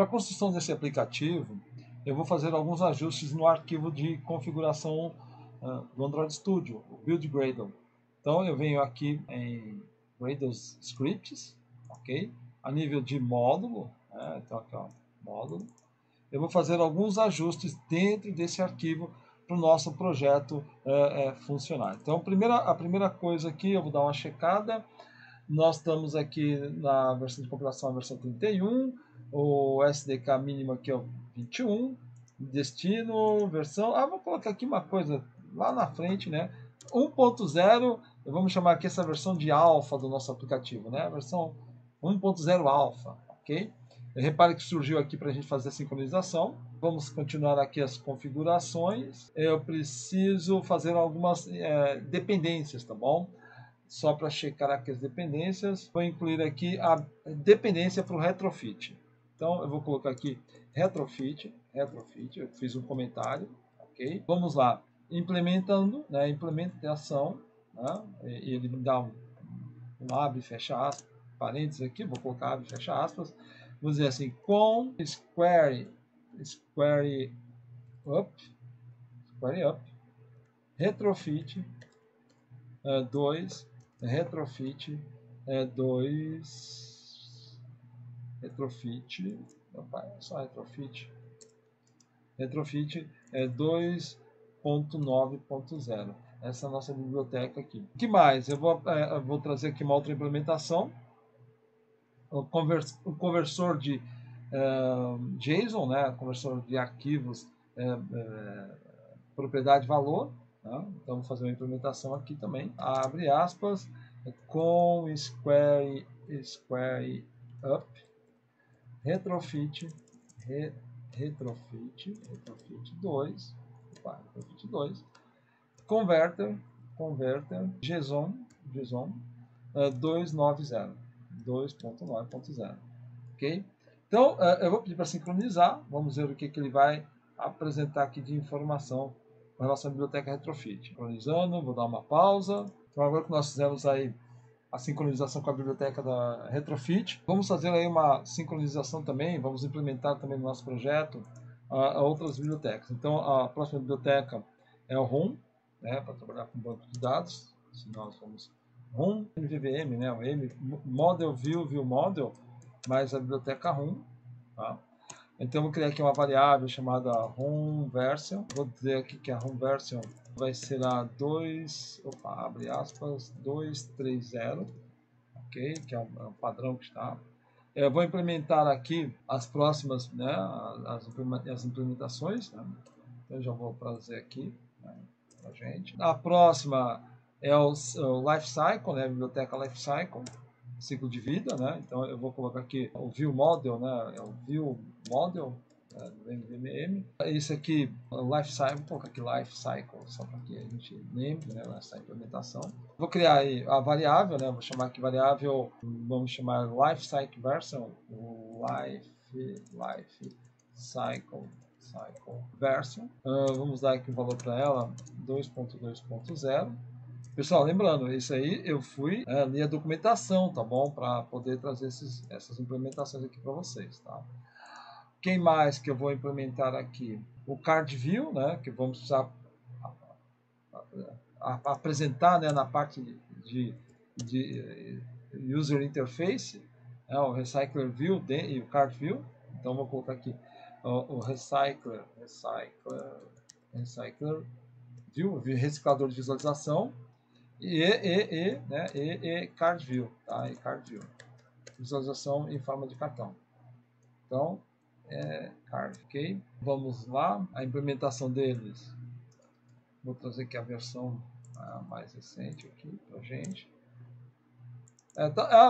Para a construção desse aplicativo, eu vou fazer alguns ajustes no arquivo de configuração do Android Studio, o build.gradle. Então eu venho aqui em Gradle Scripts, ok? A nível de módulo, né? Então aqui ó, módulo. Eu vou fazer alguns ajustes dentro desse arquivo para o nosso projeto funcionar. Então a primeira coisa aqui, eu vou dar uma checada. Nós estamos aqui na versão de compilação, a versão 31, o SDK mínimo aqui é o 21, destino, versão, ah, vou colocar aqui uma coisa lá na frente, né, 1.0, vamos chamar aqui essa versão de alfa do nosso aplicativo, né, a versão 1.0 alfa, ok? Repare que surgiu aqui para a gente fazer a sincronização, vamos continuar aqui as configurações, eu preciso fazer algumas dependências, tá bom? Só para checar aqui as dependências, vou incluir aqui a dependência para o Retrofit. Então eu vou colocar aqui Retrofit, eu fiz um comentário, ok? Vamos lá, implementando, né? Implementação, né? Ele me dá um abre e fecha aspas, parênteses aqui, vou colocar abre e fecha aspas, vou dizer assim, com Square Up, Retrofit 2, Retrofit 2.9.0. Essa é a nossa biblioteca aqui. O que mais? Eu vou trazer aqui uma outra implementação. O conversor de JSON, né? Conversor de arquivos, propriedade-valor. Tá? Então vou fazer uma implementação aqui também, abre aspas, com Square Up, Retrofit 2, Converter, GSON 2.9.0, ok? Então eu vou pedir para sincronizar, vamos ver o que ele vai apresentar aqui de informação a nossa biblioteca Retrofit. Sincronizando, vou dar uma pausa. Então agora que nós fizemos aí a sincronização com a biblioteca da Retrofit, vamos fazer aí uma sincronização também, vamos implementar também no nosso projeto a outras bibliotecas. Então a próxima biblioteca é o Room, né, para trabalhar com banco de dados, se nós vamos Room, MVVM, né, o M, Model, View, Model, mais a biblioteca Room, tá? Então eu vou criar aqui uma variável chamada roomVersion. Vou dizer aqui que a roomVersion vai ser a 230, ok? Que é um padrão que está. Eu vou implementar aqui as próximas, né? As implementações, né? Eu já vou trazer aqui, né, pra gente. A próxima é o Lifecycle, né? A biblioteca Lifecycle, ciclo de vida, né? Então eu vou colocar aqui o ViewModel, né? É o ViewModel do MVVM. Esse aqui, Lifecycle, vou colocar aqui Lifecycle, só para que a gente lembre, né, essa implementação. Vou criar aí a variável, né? Vou chamar aqui variável, vamos chamar LifeCycleVersion, LifeCycleVersion. Vamos dar aqui o valor para ela, 2.2.0. Pessoal, lembrando, isso aí eu fui ler a documentação, tá bom? Para poder trazer essas implementações aqui para vocês, tá? Quem mais que eu vou implementar aqui? O CardView, né? Que vamos precisar apresentar, né? Na parte de User Interface, né? O RecyclerView e o CardView. Então vou colocar aqui o RecyclerView, reciclador de visualização. E CardView, tá? E CardView, visualização em forma de cartão. Então, é Card, ok? Vamos lá, a implementação deles. Vou trazer aqui a versão mais recente aqui pra gente.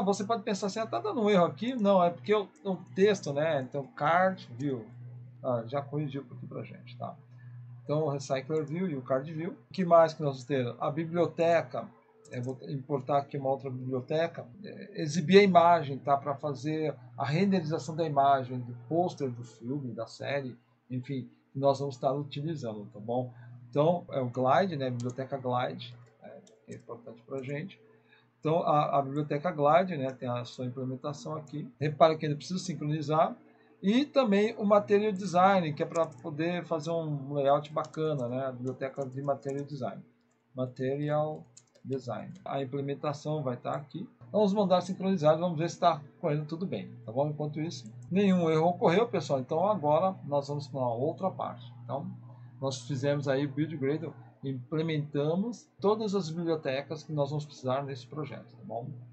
Você pode pensar assim, tá dando um erro aqui? Não, é porque o texto, né? Então, CardView, já corrigiu aqui pra gente, tá? Então, o RecyclerView e o CardView. O que mais que nós temos? A biblioteca. Eu vou importar aqui uma outra biblioteca. Exibir a imagem, tá? Para fazer a renderização da imagem, do pôster, do filme, da série. Enfim, nós vamos estar utilizando, tá bom? Então, é o Glide, né? A biblioteca Glide. É importante para a gente. Então, a biblioteca Glide, né? Tem a sua implementação aqui. Repara que ainda preciso sincronizar. E também o Material Design, que é para poder fazer um layout bacana, né? A biblioteca de Material Design. Material Design. A implementação vai estar aqui. Vamos mandar sincronizar, vamos ver se está correndo tudo bem, tá bom? Enquanto isso, nenhum erro ocorreu, pessoal. Então agora nós vamos para uma outra parte. Então nós fizemos aí o build.gradle, implementamos todas as bibliotecas que nós vamos precisar nesse projeto, tá bom?